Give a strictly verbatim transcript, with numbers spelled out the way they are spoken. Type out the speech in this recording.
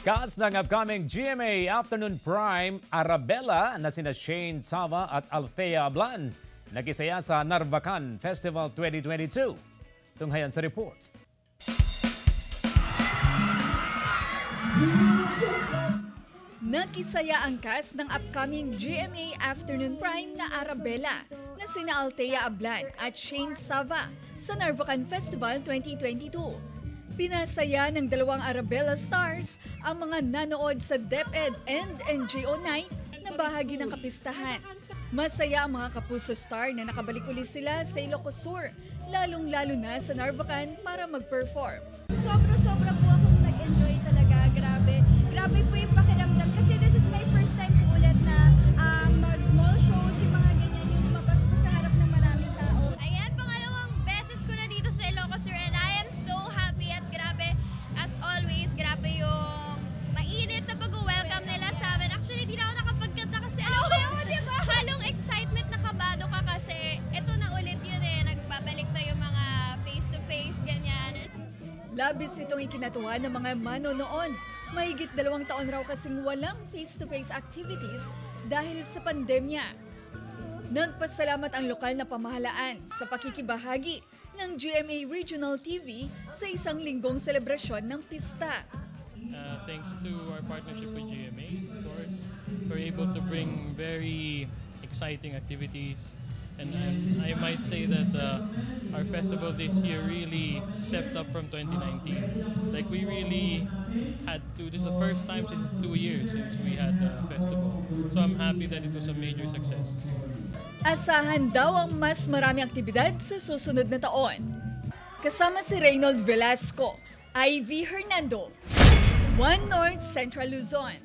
Cast ng upcoming G M A Afternoon Prime, Arabella na sina Shayne Sava at Althea Ablan nag-isaya sa Narvacan Festival twenty twenty-two. Tunghayan sa report. Nag-isaya ang cast ng upcoming G M A Afternoon Prime na Arabella na sina Althea Ablan at Shayne Sava sa Narvacan Festival twenty twenty-two. Pinasaya ng dalawang Arabella stars ang mga nanood sa DepEd and N G O nine na bahagi ng kapistahan. Masaya ang mga Kapuso star na nakabalik ulit sila sa Ilocos Sur, lalong-lalo na sa Narvacan para mag-perform. Sobra-sobra po akong nag-enjoy talaga, grabe. Grabe po yung pakiramdam kasi this is my first time po ulit na uh, mag-mall shows, yung mga ganyan, yung lumabas po sa harap ng maraming tao. Ayan, pangalawang beses ko na dito sa Ilocos Sur and I am so happy. As always, grabe yung mainit na pag-welcome nila sa amin. Actually, di na ako nakapagkanta kasi alam ko yun, di ba? Halong excitement, nakabado ka kasi ito na ulit yun eh. Nagbabalik na yung mga face-to-face, ganyan. Labis itong ikinatuwa ng mga manonood. Mahigit dalawang taon raw kasing walang face-to-face activities dahil sa pandemya. Nagpasalamat ang lokal na pamahalaan sa pakikibahagi ng G M A Regional T V sa isang linggong selebrasyon ng pista. Uh, thanks to our partnership with G M A, of course, we're able to bring very exciting activities. And I, I might say that uh, our festival this year really stepped up from twenty nineteen. Like we really had to, this is the first time since two years since we had the festival. So I'm happy that it was a major success. Asahan daw ang mas maraming aktibidad sa susunod na taon. Kasama si Reynold Velasco, Ivy Hernando, One North Central Luzon.